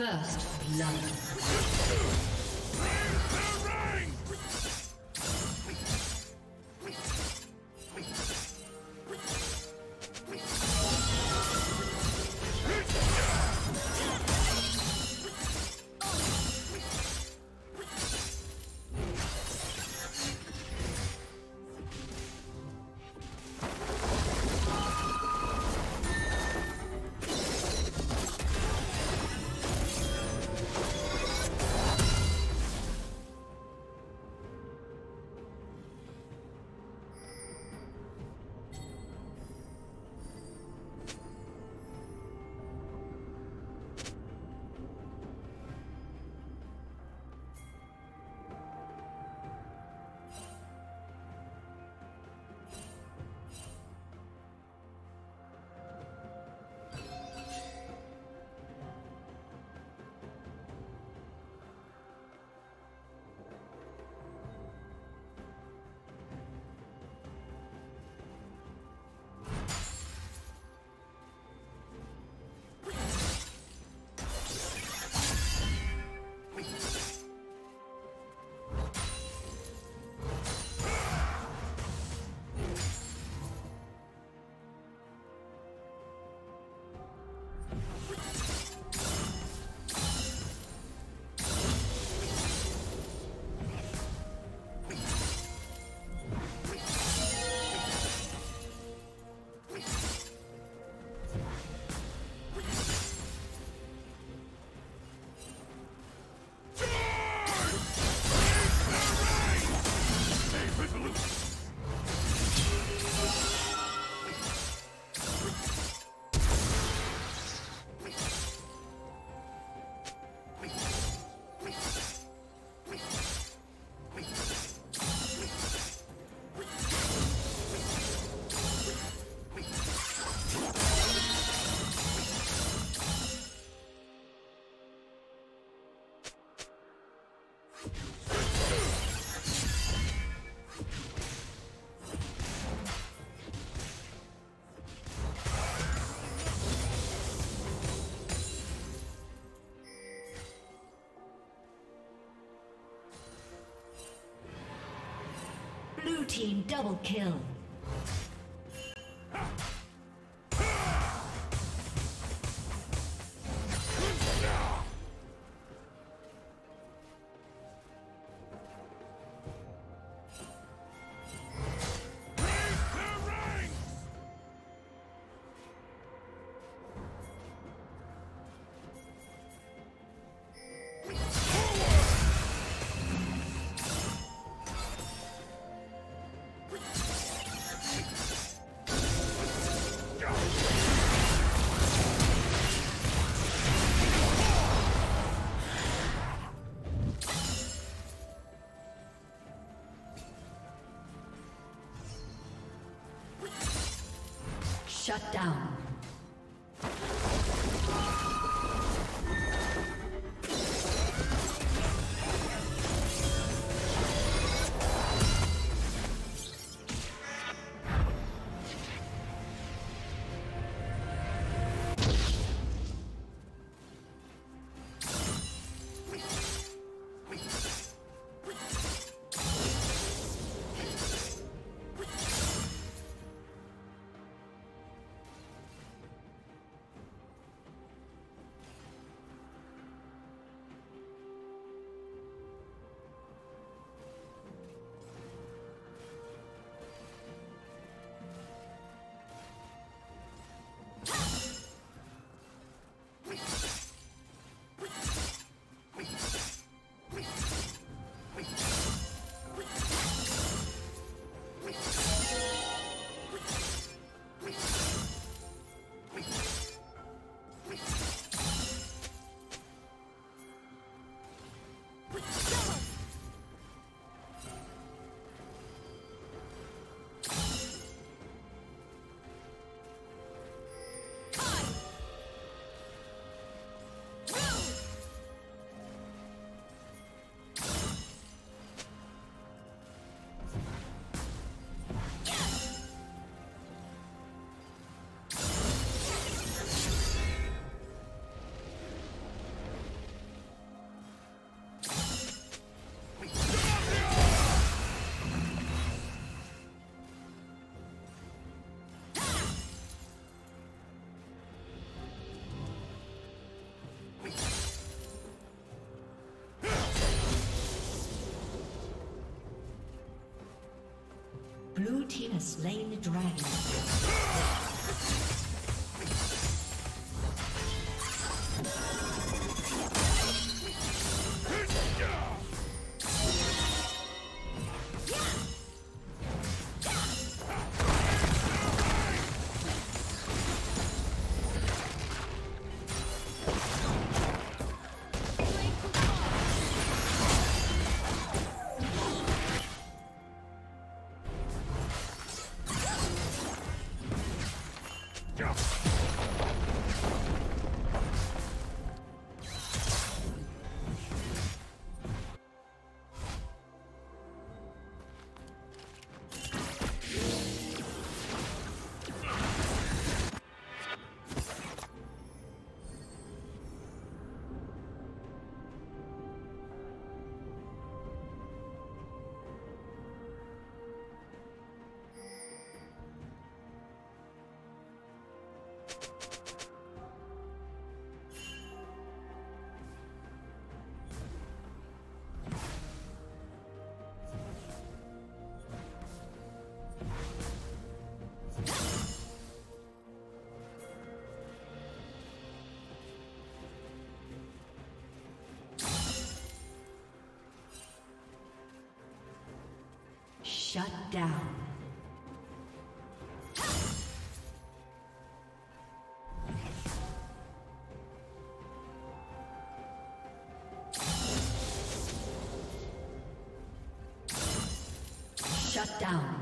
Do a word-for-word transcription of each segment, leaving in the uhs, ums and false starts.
First blood. Blue team double kill. Shut down. team has slain the dragon. Shut down. Shut down.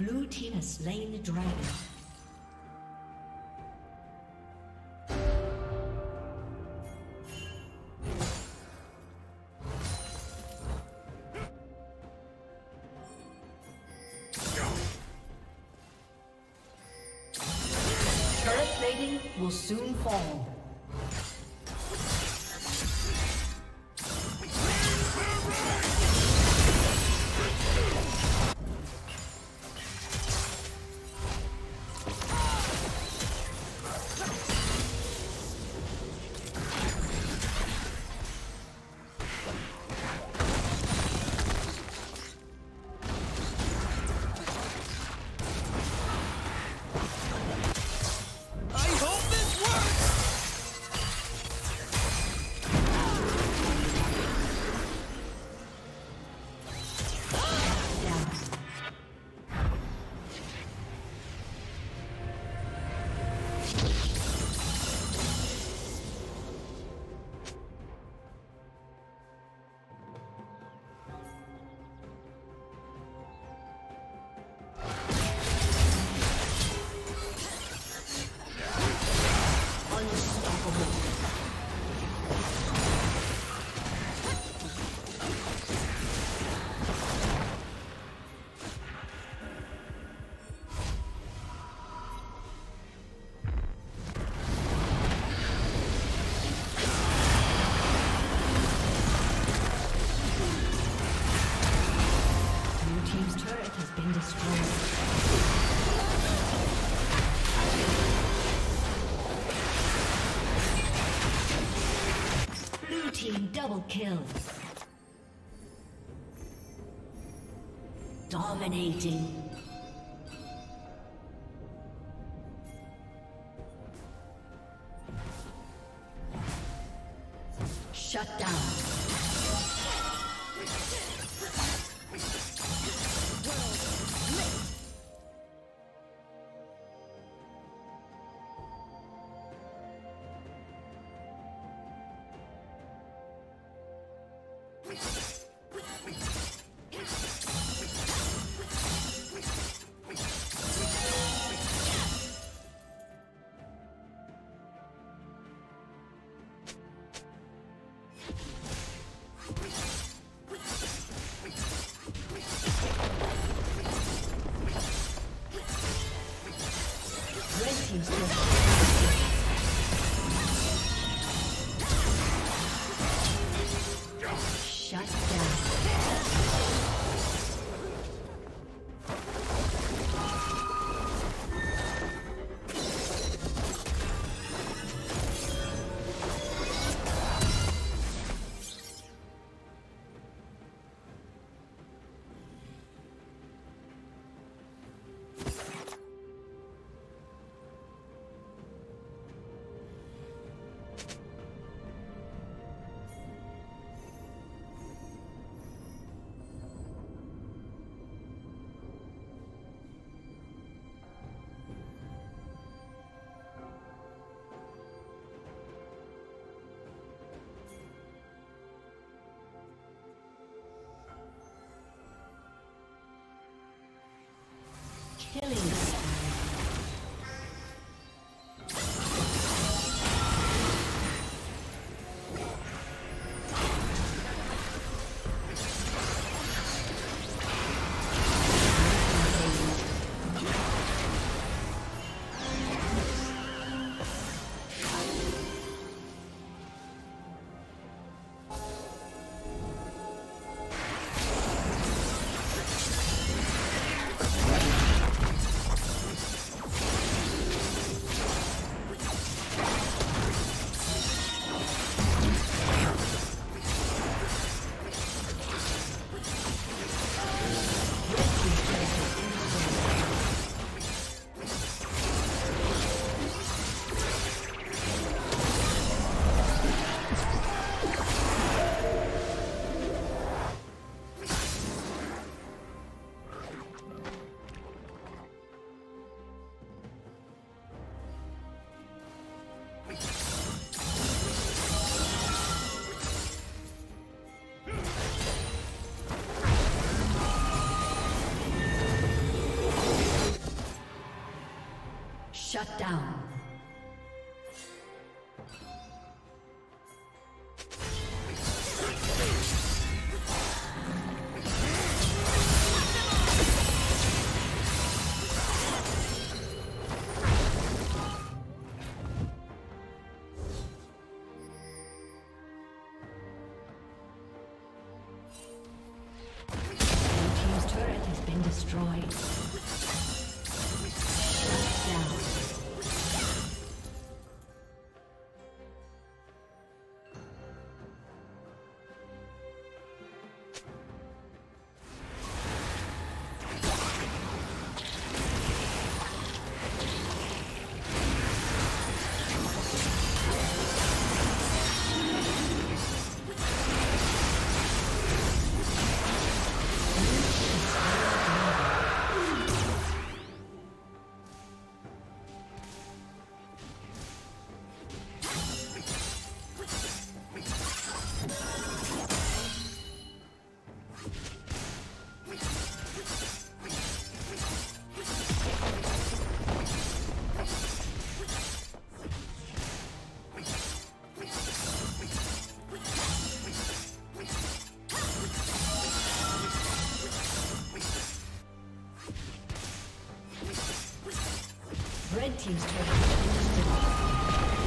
Blue team has slain the dragon. Turret plating will soon fall. Double kill. Dominating. Shut down. Killing us. Shut down. Red team's turret has been destroyed.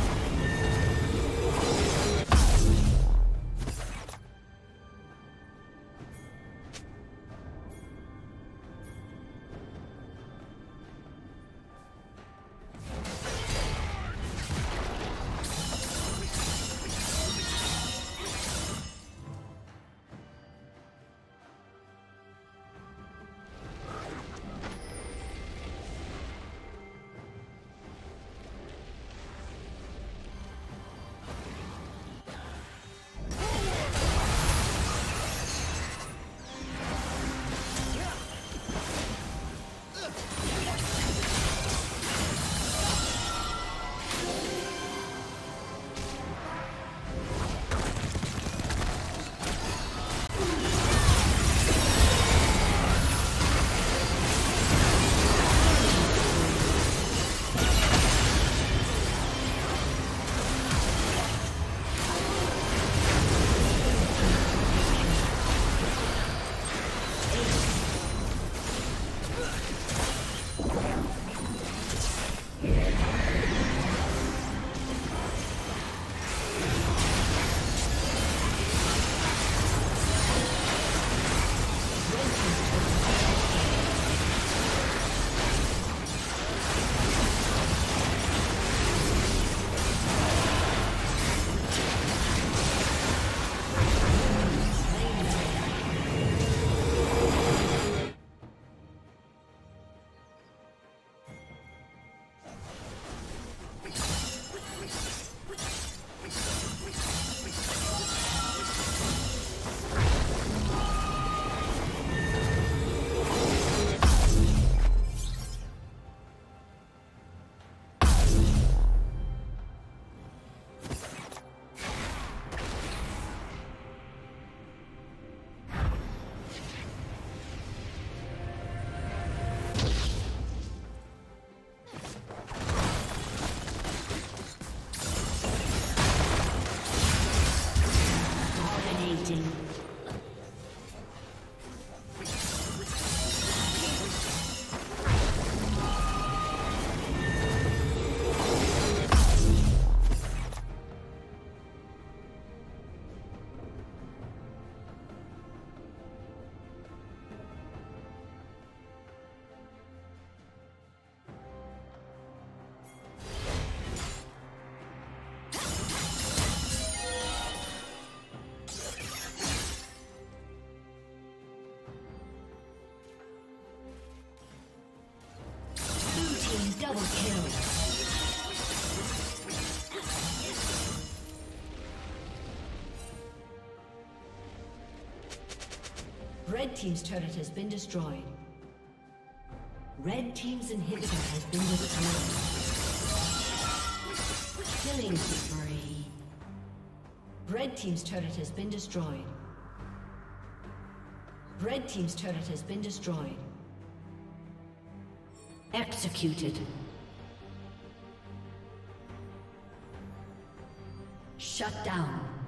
Double kill. Red team's turret has been destroyed. Red team's inhibitor has been destroyed. Killing spree. Red team's turret has been destroyed. Red team's turret has been destroyed. Executed. Shut down.